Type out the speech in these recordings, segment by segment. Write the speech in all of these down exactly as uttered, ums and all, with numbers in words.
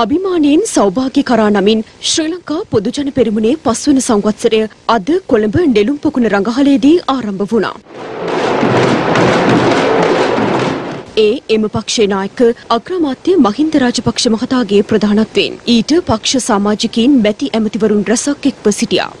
අභිමානයෙන් සෞභාග්‍යකරා නමින් ශ්‍රී ලංකා පොදුජන පෙරමුණේ පස්වන සංවත්සරය අද කොළඹ නෙළුම්පොකුණ රංගහලේදී ආරම්භ වුණා. ඒ එම පක්ෂේ නායක අග්‍රාමාත්‍ය මහින්ද රාජපක්ෂ මහතාගේ ප්‍රධානත්වයෙන් ඊට පක්ෂ සමාජිකයින් මැති ඇමතිවරුන් රැසක් එක්ව සිටියා.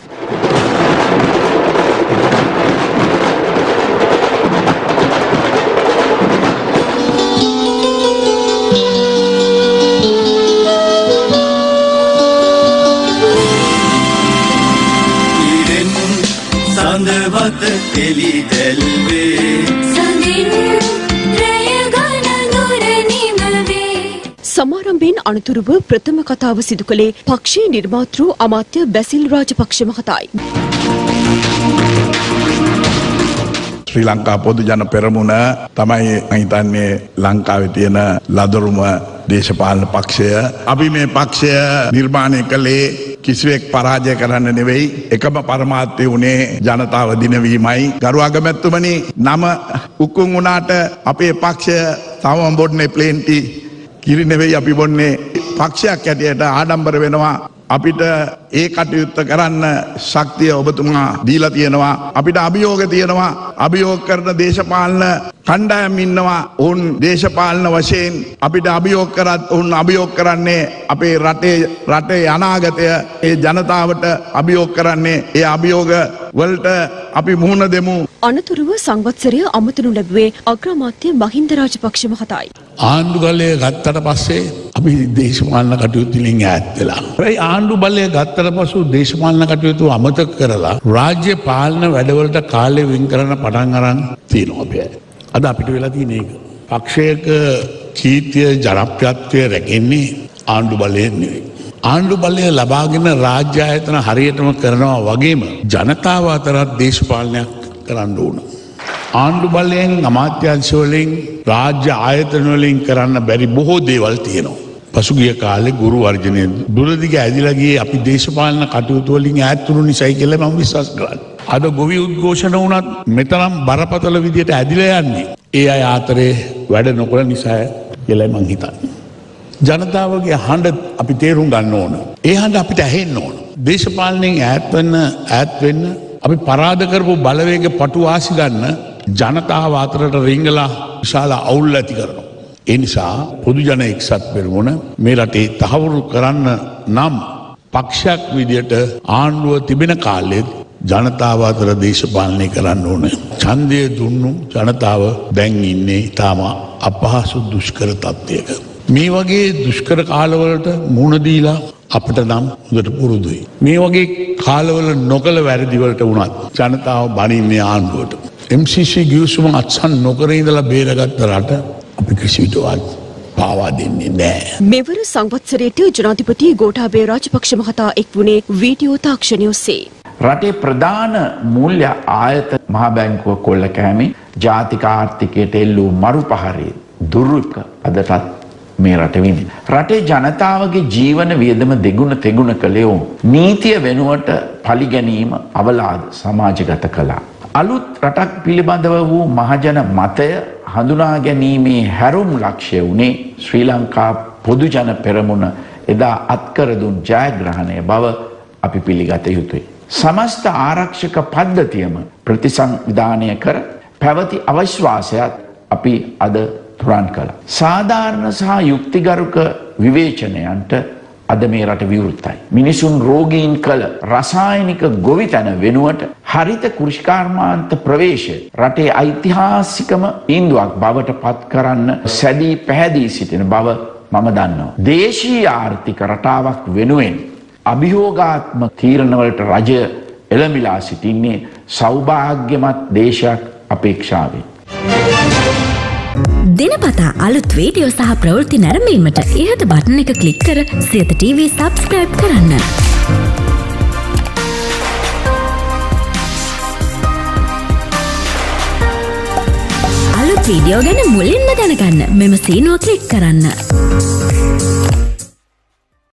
Teli delve sandine trayagana nurani malve samarambin anathuruwa prathama kathawa sidukale pakshe nirmatru amatya Basil Rajapaksha mahatai Sri Lanka Podujana Peramuna tamai hitanne Lankawe tiyena laduruma deshapalana pakshaya api me pakshaya nirbane kale කිසිවෙක් පරාජය කරන්න නෙවෙයි එකම පරමාර්ථය උනේ ජනතාව දිනවීමයි ගරු අගමැතිතුමනි නම උකුන් වුණාට අපේ පක්ෂය තවම බොන්නේ ප්ලේන්ටි කිරි නෙවෙයි අපි බොන්නේ පක්ෂයක් හැටියට ආඩම්බර වෙනවා අපිට ඒ කටයුත්ත කරන්න ශක්තිය ඔබතුමා දීලා තියෙනවා අපිට අභියෝග තියෙනවා අභියෝග කරන දේශපාලන කණ්ඩායම් ඉන්නවා ඔවුන් දේශපාලන වශයෙන් අපිට අභියෝග කරත් ඔවුන් අභියෝග කරන්නේ අපේ රටේ රටේ අනාගතය ඒ ජනතාවට අභියෝග කරන්නේ ඒ අභියෝග වලට අපි මුහුණ දෙමු අනතුරුව සංවත්සරය අමතනු ලැබුවේ අග්‍රාමාත්‍ය මහින්ද රාජපක්ෂ මහතායි ආණ්ඩු බලය ගත්තට පස්සේ අපි දේශපාලන කටයුතු වලින් ඈත් වෙලා ඒ ආණ්ඩු බලය ගත්තට පසු දේශපාලන කටයුතු අමතක කරලා රාජ්‍ය පාලන වැඩවලට කාලය වින් කරන පටන් අරන් තියෙනවා අපි අද අපිට වෙලා තියෙන එක පක්ෂයක කීර්තිය ජනප්‍රියත්වය රැකෙන්නේ ආණ්ඩු බලයෙන් නෙවෙයි ආණ්ඩු බලය ලබාගෙන රාජ්‍ය ආයතන හරියටම කරනවා වගේම ජනතාව අතරත් දේශපාලනයක් කරන්න ඕන. ආණ්ඩු බලයෙන් අමාත්‍යාංශ වලින් රාජ්‍ය ආයතන වලින් කරන්න බැරි බොහෝ දේවල් තියෙනවා. පසුගිය කාලේ ගුරු වර්ජනය දුරදිග ඇදිලා ගියේ අපි දේශපාලන කටයුතු වලින් ඈත් වුණු නිසායි කියලා මම විශ්වාස කරනවා. අද ගොවි උද්ඝෝෂණ වුණත් මෙතරම් බරපතල විදියට ඇදිලා යන්නේ ඒ අය ආතරේ වැඩ නොකරන නිසායි කියලා මම හිතන්නේ. ජනතාවගේ හඬ අපි තේරුම් ගන්න ඕන. ඒ හඬ අපිට ඇහෙන්න ඕන. දේශපාලනයෙන් ඈත් වෙන්න ඈත් වෙන්න අපි පරාද කරපු බලවේග පටු ආසි ගන්න ජනතාව අතරට රිංගලා විශාල අවුල් ඇති කරනවා. ඒ නිසා පොදු ජන එක්සත් පෙරමුණ මේ රටේ තහවුරු කරන්න නම් පක්ෂයක් විදියට ආණ්ඩුව තිබෙන කාලෙත් ජනතාව අතර දේශපාලනය කරන්න ඕනේ. ඡන්දය දුන්නු ජනතාව දැන් ඉන්නේ තාම අපහසු දුෂ්කර තත්ත්වයක. මේ වගේ දුෂ්කර කාලවලට මුහුණ දීලා අපිට නම් හොඳට පුරුදුයි. මේ වගේ කාලවල නොකළ වැරදිවලට වුණත් ජනතාව බනින්නේ ආණ්ඩුවට. එම් සී සී ගිවිසුම අත්සන් නොකර ඉඳලා බේරගත්ත රට අපි කිසිවිටවත් පාවා දෙන්නේ නැහැ. මෙවර සංවත්සරයේට ජනාධිපති ගෝඨාභය රාජපක්ෂ මහතා එක් වුණේ වීඩියෝ තාක්ෂණය ඔස්සේ. රටේ ප්‍රධාන මූල්‍ය ආයතන මහ බැංකුව කොල්ල කෑමේ ජාතික ආර්ථිකයට එල්ලූ මරුපහරේ දුර්විප අදටත් මේ රට විඳින. රටේ ජනතාවගේ ජීවන වියදම දෙගුණ තෙගුණ කළේ නීතිය වෙනුවට පලිගැනීම අවලාද සමාජගත කළා. අලුත් රටක් පිළිබඳව වූ මහජන මතය හඳුනා ගැනීමේ හැරුම් ලක්ෂ්‍ය වුණේ ශ්‍රී ලංකා පොදුජන පෙරමුණ එදා අත්කර දුන් ජයග්‍රහණය බව අපි පිළිගත යුතුයි. සමස්ත ආරක්ෂක පද්ධතියම ප්‍රතිසංවිධානය කර පැවති අවිශ්වාසයත් අපි අද තුරන් කළා. සාධාරණ සහ යුක්තිගරුක විවේචනයන්ට අද මේ රට විවෘතයි. මිනිසුන් රෝගීන් කළ රසායනික ගොවිතැන වෙනුවට හරිත කෘෂිකාර්මාන්ත ප්‍රවේශය රටේ ඓතිහාසිකම බිඳුවක් බවට පත් කරන්න සැදී පැහැදී සිටින බව මම දන්නවා. දේශීය ආර්ථික රටාවක් වෙනුවෙන් අභියෝගාත්මක තීරණවලට රජය එළඹිලා සිටින්නේ සෞභාග්‍යමත් දේශයක් අපේක්ෂාවෙන්. දිනපතා අලුත් වීඩියෝ සහ ප්‍රවෘත්ති නැරඹීමට ඉහත බටන් එක ක්ලික් කර සියත ටීවී සබ්ස්ක්‍රයිබ් කරන්න. අලුත් වීඩියෝ ගැන මුලින්ම දැනගන්න මෙම සීනුව ක්ලික් කරන්න.